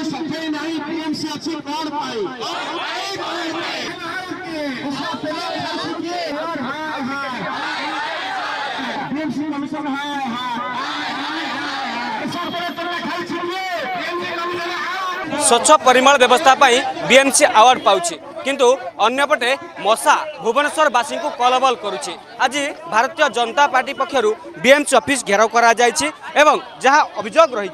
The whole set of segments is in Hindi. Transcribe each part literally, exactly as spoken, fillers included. सफाई नहीं बीएमसी अच्छी बाढ़ पाई बीएमसी कमीशन है स्वच्छ परिमल व्यवस्था पाई बीएमसी अवार्ड पाउछि किंतु अन्यपटे मशा भुवनेश्वरवासी को कलबल करुछि। आज Bharatiya Janata party पक्षर BMC office घेराव करा जायछि एवं जहाँ अभियोग रही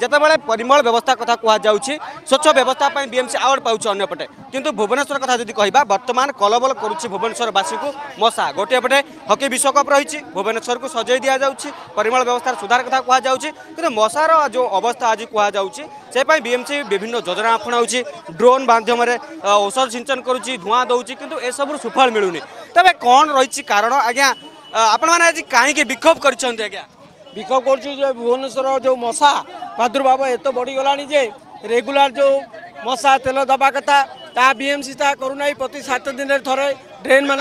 जितेबाला परिमल व्यवस्था कथा कह जाउछि स्वच्छ व्यवस्था पर बीएमसी अवार्ड पाउछि अन्यपटे किंतु भुवनेश्वर कथा जदि कहबा वर्तमान कलबल करुछि भुवनेश्वरवासी को मशा गोटेपटे हकी विश्वकप रही भुवनेश्वर को सजाई दि जाउछि परिमल व्यवस्था सुधार कथा कह जाउछि किंतु मशार जो अवस्था आज कह जाउछि से पई बीएमसी विभिन्न योजना अपनाउछि ड्रोन माध्यम औषध सिंचन करुछि धुआं दउछि किंतु ए सब सुफल मिलुनी तबे कोन रहिछि कारण आज्ञा आपण माने आज काहे के विक्षोभ करछन्ते आज्ञा विक्षोभ करछु जे भुवनेश्वर जो मशा प्रादुर्भाव एत बढ़ी गलानी जे रेगुलर जो मशा तेल दबा कथा ता बीएमसी ता करूनाई प्रति सात दिन थरे ड्रेन मान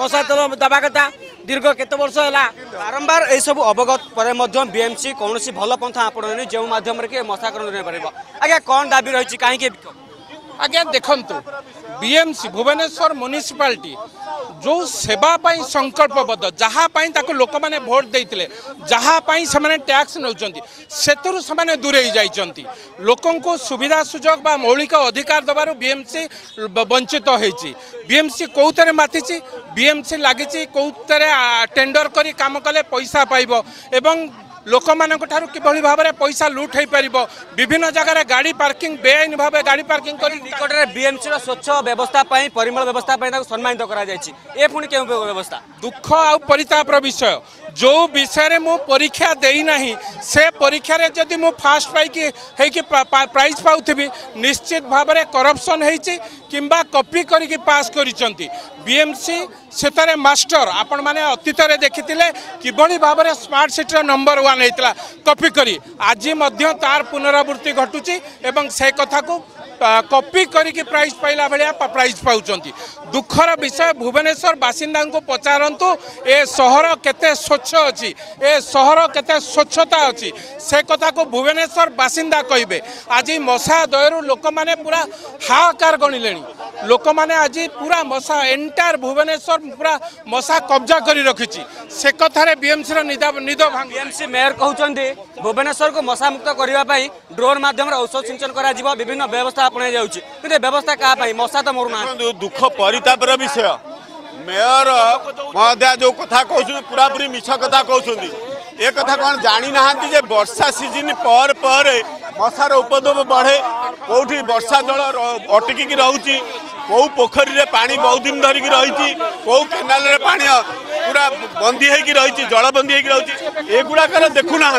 मशा तेल दबा कथा दीर्घ केत वर्ष होला बारंबार ए सब अवगत परे मध्यम बीएमसी कोनोसी भलो पंथा आपण जे माध्यम रे के मशा करण नै परबो आज्ञा कोन दाबी रहिछि काहे के विक्षोभ आज्ञा देखंतु बीएमसी भुवनेश्वर म्युनिसिपालिटी जो सेवा पाई संकल्पबद्ध जहाँ पाई ताको लोक माने भोट देइतिले जहाँ पाई समाने टैक्स नउचंती सेतरु समाने दूरे जाइचंती लोकन को सुविधा सुजोग बा मौलिक अधिकार दबारो बीएमसी वंचित होइची बीएमसी कोउतरे माथिची बीएमसी लागिची कोउतरे टेंडर करी काम कले पैसा पाइबो एवं लोक मान किभली भाव में पैसा लुट हो पार विभिन्न जगह गाड़ी पार्किंग बेआईन भाव गाड़ी पार्किंग कर निकटने बीएमसी स्वच्छ व्यवस्था परिमल व्यवस्था सम्मानित कर पुणी क्यों व्यवस्था दुख आ परितापर विषय जो विषय मु परीक्षा देना से परीक्षा रे जदि मु फास्ट पाई प्राइज पाऊबी निश्चित भाव में करप्शन होती किंबा कॉपी करके पास करिसेंती बीएमसी सेतरे मास्टर आपण माने अतीत रे देखिथिले किभली भाव में स्मार्ट सिटी नंबर वन होता कॉपी करी आज मध्य तार पुनरावृत्ति घटुची एवं से कथा को कॉपी करके प्राइज पाइला भलिया प्राइज पाउचंती दुखर विषय भुवनेश्वर बासिंदा को पचारंतु ए शहर केते स्वच्छ अछि ए शहर केते स्वच्छता अछि से कथा को भुवनेश्वर बासिंदा कहबे। आज मशा दयरु लोक माने पूरा हाहाकार गणिलेनी लोक माने आज पूरा मशा एंटायर भुवनेश्वर पूरा मशा कब्जा करी रखिछि से कथारे बीएमसी रो निदा निदो भांग बीएमसी मेयर कहउचंती भुवनेश्वर को मशा मुक्त करबा पई ड्रोन माध्यम रे औषध सिंचन करा जीव विभिन्न व्यवस्था व्यवस्था का भाई मशा तो मरुना दुख परितापर विषय मेयर महोदय जो कथा कहूँ पूरा पूरी मिछ कथा कहते ये कथा कौन जानी नहांती जे वर्षा सीजन पर पर मशार उपद्रव बढ़े कौटी वर्षा जल अटकिकी रोचे कौ पोखरी रे पानी बहुत दिन धरिकी रही कौ केनाल रे पानी पूरा बंदी होगी रही जलबंदी होगी रही एगुड़ाकर देखुना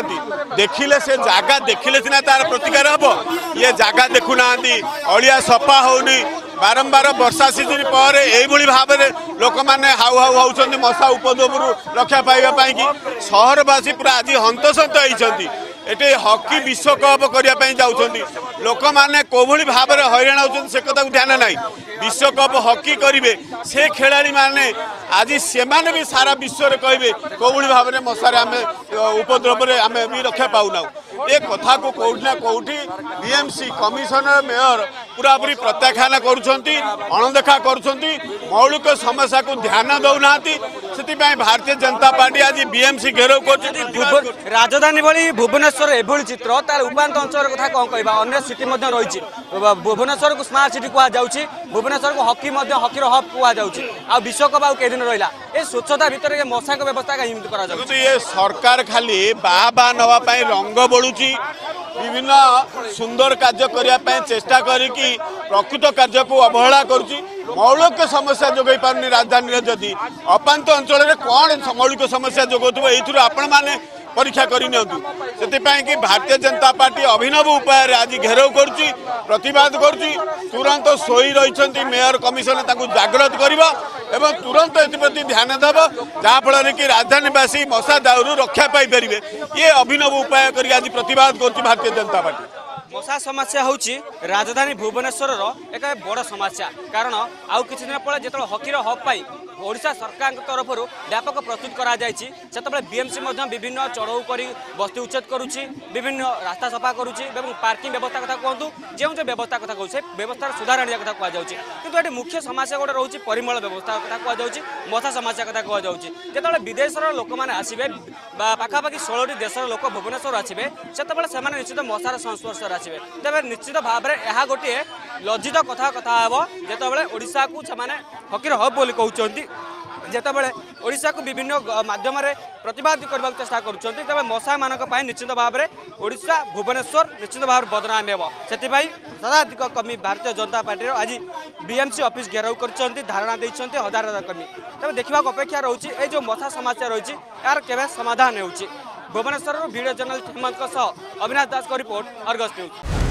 देखिले से जगह देखिले सीना तार प्रतिकार हम ये जगह देखुना अलिया सफा होनी बारंबार वर्षा सीजन पर यही भाव में लोक मैंने हाउ हाउ होती मशा उपद्रव रक्षा पाइबापी कि सहरवासी पूरा आज हंतसंत होती ये हकी विश्वकप करने जाऊँगी लोक मैंने कोभली भाव में हईराण होती से कथा ध्यान ना विश्वकप हकी करेंगे से खेलाड़ी मैंने आज से भी सारा विश्व में कहे कोभली भाव में मशारे आम उपद्रव आम भी रक्षा पाऊना ये कथा को कौटना कौटी बीएमसी कमिशनर मेयर पूरा पूरी प्रत्याख्यान करुँच अणदेखा करुँच मौलिक समस्या को ध्यान दौना से भारतीय जनता पार्टी आज बीएमसी घेराव कर राजधानी भाई भुवनेश्वर एभली चित्र तार उपात अंचल कथा कौन कह अन्य सिटी रही भुवनेश्वर को स्मार्ट सिटी कह जाऊँगी भुवनेश्वर को हकी हकीर हब कह विश्वकप आउ कई दिन रहा ये स्वच्छता भितर मशा व्यवस्था कहीं ये सरकार खाली बाह बाह नवा रंग बोलूची विभिन्न सुंदर कार्य करने चेष्टा करके प्रकृत कार्य को अवहेला करुची मौलिक समस्या जोगई पारनी राजधानी जदि अपात अंचल में कौन मौलिक समस्या जोगो ये आपण मैंने परीक्षा करनी भारतीय जनता पार्टी अभिनव उपाय आज घेराव करुची प्रतिवाद करुची तुरंत सोई रही मेयर कमिशनर जागृत कर एवं तुरंत एप्रति ध्यान देव जहाँफल कि राजधानीवासी मशा दारू रक्षा पाई पारे ये अभिनव उपाय करके आज प्रतिवाद करती भारतीय जनता पार्टी। मशा समस्या होची राजधानी भुवनेश्वर रो एक बड़ समस्या कारण आउ किछि दिन पळे जेतलो हकीर हब पाई ओडिशा सरकार तरफ व्यापक प्रस्तुत करा जायछि सेतबे बीएमसी मध्यम विभिन्न चढ़ाऊ करी बस्ती उच्छेद करूछि विभिन्न रास्ता सफा करूछि एवं पार्किंग व्यवस्था कथा कहतु जे जे व्यवस्था कथा कहू से व्यवस्था सुधार आने कथा कह जाउछि किंतु एटे मुख्य समस्या गोटे रहउछि परिमल व्यवस्था कथा कह जाउछि मशा समस्या कथा कह जाउछि जेतबे विदेशर लोक माने आसीबे पाखापाखि सोलह टी देशर लोक भुवनेश्वर आसीबे सेतबे से निश्चित मशार संस्पर्श आसीबे तेज निश्चित भाव में यह गोटे लज्जित कथा कथा हे जेतबे ओडिशा को से हकीर हब बोली कहते जेतबे ओडिशा को विभिन्न मध्यम प्रतिवाद करने को चेषा कर मशा मान निश्चित भाव में ओडिशा भुवनेश्वर निश्चित भाव बदनाम हो शताधिक कर्मी भारतीय जनता पार्टी आज बीएमसी ऑफिस घेराव कर धारणा देते हजार हजार कर्मी तेज देखा अपेक्षा रोचे ये जो मशा समस्या रही है यार केवे समाधान हो Bhubaneswar video journalist Hemant Avinash Das report Argus news.